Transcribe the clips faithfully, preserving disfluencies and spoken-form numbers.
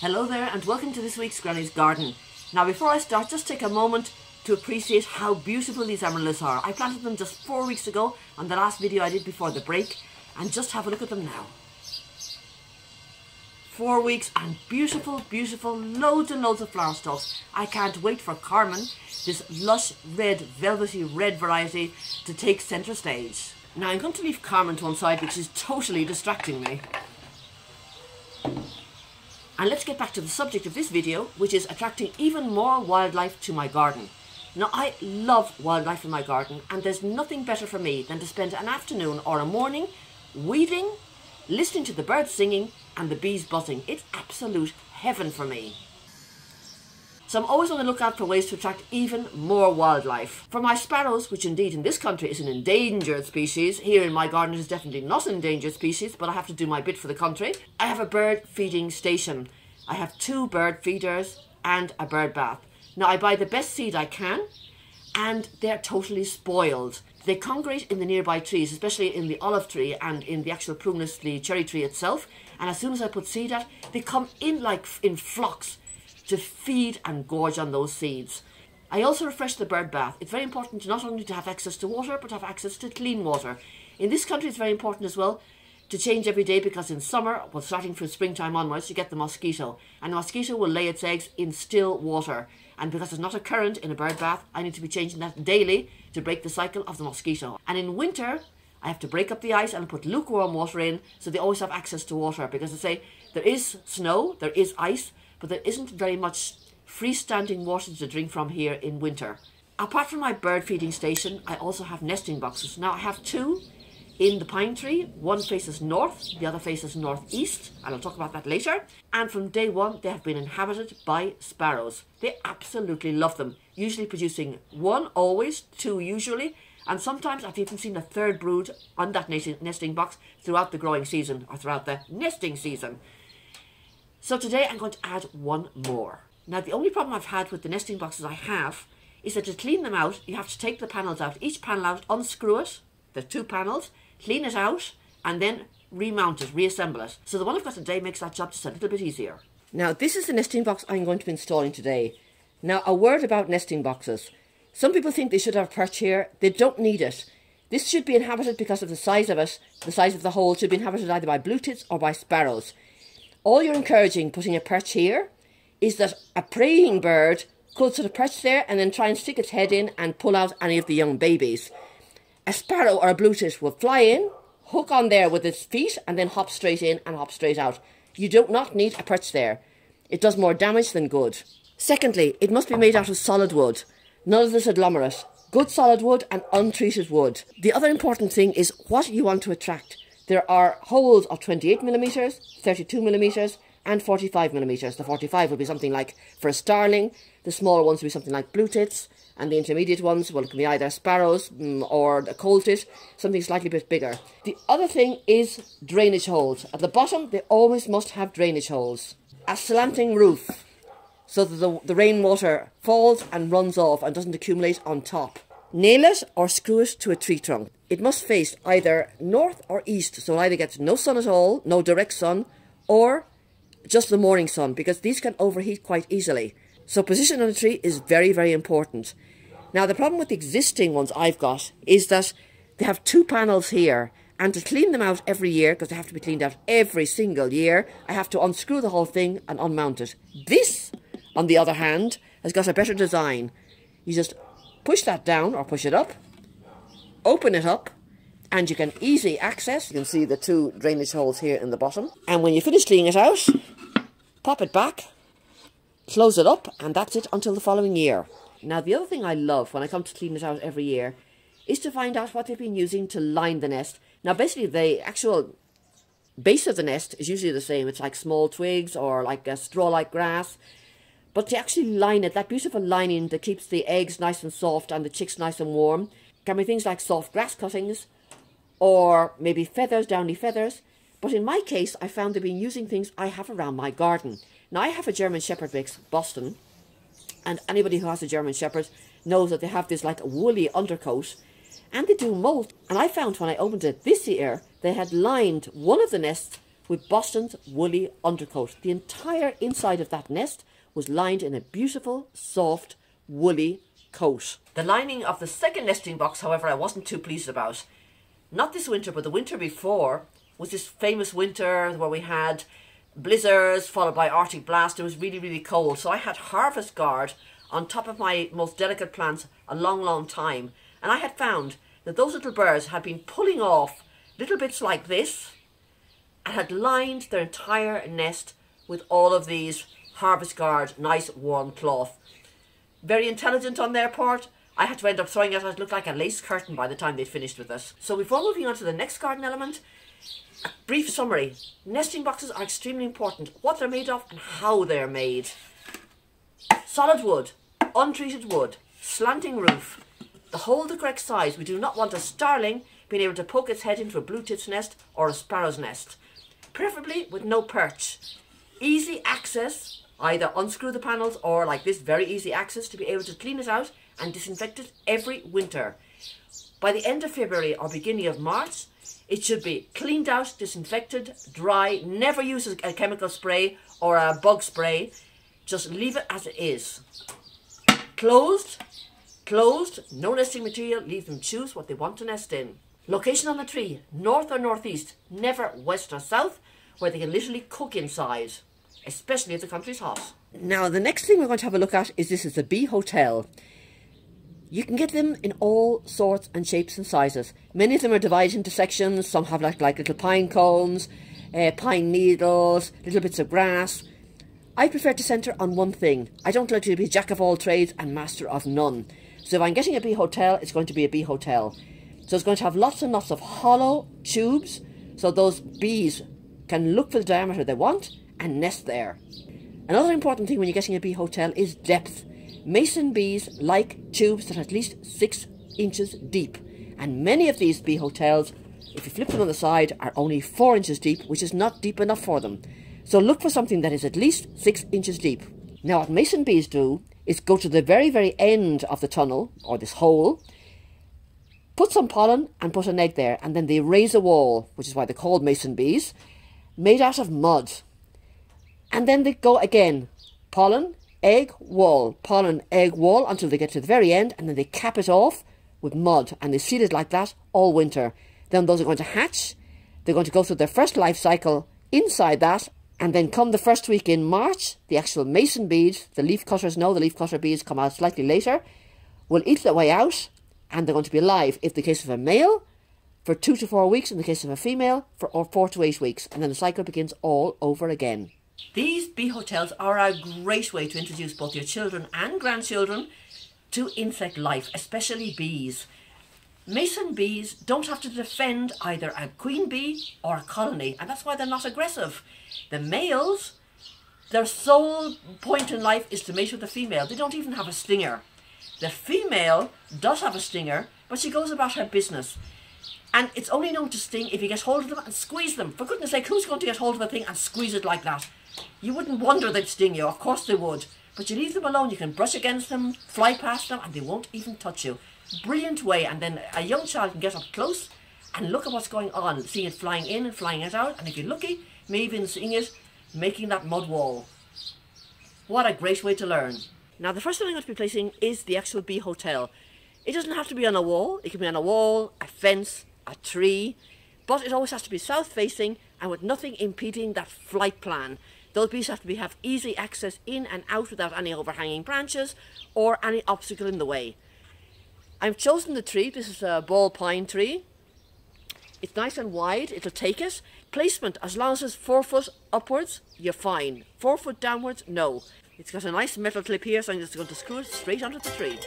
Hello there and welcome to this week's Granny's Garden. Now before I start, just take a moment to appreciate how beautiful these amaryllis are. I planted them just four weeks ago on the last video I did before the break, and just have a look at them now. Four weeks and beautiful, beautiful, loads and loads of flower stalks. I can't wait for Carmen, this lush red, velvety red variety, to take centre stage. Now I'm going to leave Carmen to one side because she's totally distracting me. And let's get back to the subject of this video, which is attracting even more wildlife to my garden. Now I love wildlife in my garden, and there's nothing better for me than to spend an afternoon or a morning weeding, listening to the birds singing and the bees buzzing. It's absolute heaven for me. So I'm always on the lookout for ways to attract even more wildlife. For my sparrows, which indeed in this country is an endangered species, here in my garden it is definitely not an endangered species, but I have to do my bit for the country. I have a bird feeding station. I have two bird feeders and a bird bath. Now I buy the best seed I can, and they're totally spoiled. They congregate in the nearby trees, especially in the olive tree and in the actual prunus, the cherry tree itself. And as soon as I put seed out, they come in like in flocks to feed and gorge on those seeds. I also refresh the bird bath. It's very important not only to have access to water, but have access to clean water. In this country it's very important as well to change every day, because in summer, well, starting from springtime onwards, you get the mosquito. And the mosquito will lay its eggs in still water. And because there's not a current in a bird bath, I need to be changing that daily to break the cycle of the mosquito. And in winter, I have to break up the ice and put lukewarm water in, so they always have access to water, because they say there is snow, there is ice, but there isn't very much freestanding water to drink from here in winter. Apart from my bird feeding station, I also have nesting boxes. Now I have two in the pine tree. One faces north, the other faces northeast, and I'll talk about that later. And from day one, they have been inhabited by sparrows. They absolutely love them, usually producing one always, two usually, and sometimes I've even seen a third brood on that nesting box throughout the growing season, or throughout the nesting season. So today I'm going to add one more. Now the only problem I've had with the nesting boxes I have is that to clean them out, you have to take the panels out, each panel out, unscrew it, the two panels, clean it out, and then remount it, reassemble it. So the one I've got today makes that job just a little bit easier. Now this is the nesting box I'm going to be installing today. Now a word about nesting boxes. Some people think they should have a perch here. They don't need it. This should be inhabited because of the size of it, the size of the hole should be inhabited either by blue tits or by sparrows. All you're encouraging putting a perch here is that a preying bird could sort of perch there and then try and stick its head in and pull out any of the young babies. A sparrow or a blue tit will fly in, hook on there with its feet, and then hop straight in and hop straight out. You do not need a perch there. It does more damage than good. Secondly, it must be made out of solid wood. None of this agglomerate. Good solid wood and untreated wood. The other important thing is what you want to attract. There are holes of twenty-eight millimetres, thirty-two millimetres and forty-five millimetres. The forty-five will be something like for a starling, the smaller ones will be something like blue tits, and the intermediate ones, well, it can be either sparrows or a coal tit, something slightly a bit bigger. The other thing is drainage holes. At the bottom, they always must have drainage holes. A slanting roof, so that the, the rainwater falls and runs off and doesn't accumulate on top. Nail it or screw it to a tree trunk. It must face either north or east, so it either gets no sun at all, no direct sun, or just the morning sun, because these can overheat quite easily. So position on a tree is very, very important. Now the problem with the existing ones I've got is that they have two panels here, and to clean them out every year, because they have to be cleaned out every single year, I have to unscrew the whole thing and unmount it. This, on the other hand, has got a better design. You just push that down or push it up, open it up, and you can easy access. You can see the two drainage holes here in the bottom. And when you finish cleaning it out, pop it back, close it up, and that's it until the following year. Now the other thing I love when I come to clean it out every year is to find out what they've been using to line the nest. Now basically the actual base of the nest is usually the same. It's like small twigs or like a straw-like grass. But to actually line it, that beautiful lining that keeps the eggs nice and soft and the chicks nice and warm, can be things like soft grass cuttings or maybe feathers, downy feathers. But in my case, I found they've been using things I have around my garden. Now, I have a German Shepherd mix, Boston, and anybody who has a German Shepherd knows that they have this like woolly undercoat, and they do molt. And I found when I opened it this year, they had lined one of the nests with Boston's woolly undercoat. The entire inside of that nest was lined in a beautiful, soft, woolly coat. The lining of the second nesting box, however, I wasn't too pleased about. Not this winter, but the winter before was this famous winter where we had blizzards followed by Arctic blast. It was really, really cold. So I had Harvest Guard on top of my most delicate plants a long, long time. And I had found that those little birds had been pulling off little bits like this and had lined their entire nest with all of these Harvest Guard, nice warm cloth. Very intelligent on their part. I had to end up throwing it out. It looked like a lace curtain by the time they'd finished with us. So before moving on to the next garden element, a brief summary. Nesting boxes are extremely important. What they're made of and how they're made. Solid wood, untreated wood, slanting roof, the hole the correct size. We do not want a starling being able to poke its head into a blue tit's nest or a sparrow's nest. Preferably with no perch. Easy access, either unscrew the panels or like this, very easy access to be able to clean it out and disinfect it every winter. By the end of February or beginning of March, it should be cleaned out, disinfected, dry, never use a chemical spray or a bug spray. Just leave it as it is. Closed, closed, no nesting material, leave them choose what they want to nest in. Location on the tree, north or northeast, never west or south, where they can literally cook inside, especially if the country's hot. Now, the next thing we're going to have a look at is this is the Bee Hotel. You can get them in all sorts and shapes and sizes. Many of them are divided into sections. Some have like, like little pine cones, uh, pine needles, little bits of grass. I prefer to centre on one thing. I don't like to be jack of all trades and master of none. So if I'm getting a bee hotel, it's going to be a bee hotel. So it's going to have lots and lots of hollow tubes, so those bees can look for the diameter they want and nest there. Another important thing when you're getting a bee hotel is depth. Mason bees like tubes that are at least six inches deep, and many of these bee hotels, if you flip them on the side, are only four inches deep, which is not deep enough for them. So look for something that is at least six inches deep. Now what mason bees do is go to the very, very end of the tunnel, or this hole, put some pollen and put an egg there, and then they raise a wall, which is why they're called mason bees, made out of mud. And then they go again, pollen, egg, wall, pollen, egg, wall, until they get to the very end, and then they cap it off with mud, and they seal it like that all winter. Then those are going to hatch. They're going to go through their first life cycle inside that, and then come the first week in March, the actual mason bees, the leaf cutters know, the leaf cutter bees come out slightly later, will eat their way out, and they're going to be alive, if the case of a male, for two to four weeks, in the case of a female, for or four to eight weeks, and then the cycle begins all over again. These bee hotels are a great way to introduce both your children and grandchildren to insect life, especially bees. Mason bees don't have to defend either a queen bee or a colony, and that's why they're not aggressive. The males, their sole point in life is to mate with the female. They don't even have a stinger. The female does have a stinger, but she goes about her business. And it's only known to sting if you get hold of them and squeeze them. For goodness sake, who's going to get hold of a thing and squeeze it like that? You wouldn't wonder they'd sting you, of course they would. But you leave them alone, you can brush against them, fly past them, and they won't even touch you. Brilliant way, and then a young child can get up close and look at what's going on, seeing it flying in and flying it out, and if you're lucky, maybe even seeing it making that mud wall. What a great way to learn. Now the first thing I'm going to be placing is the actual bee hotel. It doesn't have to be on a wall, it can be on a wall, a fence, a tree, but it always has to be south-facing and with nothing impeding that flight plan. Those bees have to be, have easy access in and out without any overhanging branches or any obstacle in the way. I've chosen the tree. This is a ball pine tree. It's nice and wide, it'll take it. Placement, as long as it's four foot upwards, you're fine. Four foot downwards, no. It's got a nice metal clip here, so I'm just going to screw it straight onto the tree.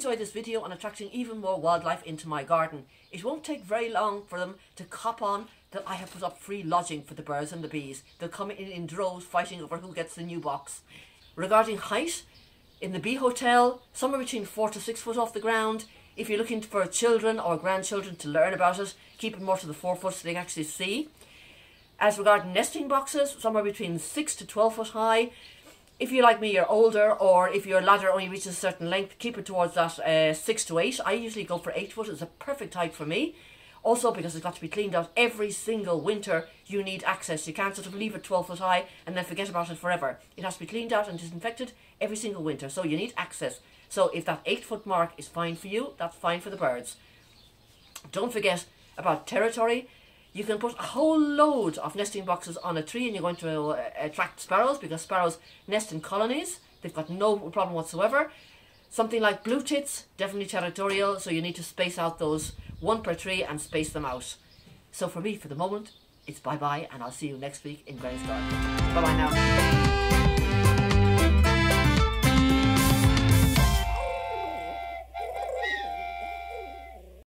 enjoyed this video on attracting even more wildlife into my garden. It won't take very long for them to cop on that I have put up free lodging for the birds and the bees. They'll come in in droves fighting over who gets the new box. Regarding height, in the Bee Hotel, somewhere between four to six foot off the ground. If you're looking for children or grandchildren to learn about it, keep it more to the four foot so they can actually see. As regarding nesting boxes, somewhere between six to twelve foot high. If you're like me, you're older, or if your ladder only reaches a certain length, keep it towards that uh, six to eight. I usually go for eight foot. It's a perfect height for me. Also, because it's got to be cleaned out every single winter, you need access. You can't sort of leave it twelve foot high and then forget about it forever. It has to be cleaned out and disinfected every single winter, so you need access. So if that eight foot mark is fine for you, that's fine for the birds. Don't forget about territory. You can put a whole load of nesting boxes on a tree and you're going to uh, attract sparrows, because sparrows nest in colonies. They've got no problem whatsoever. Something like blue tits, definitely territorial, so you need to space out those one per tree and space them out. So for me, for the moment, it's bye-bye, and I'll see you next week in Granny's Garden. Bye-bye now.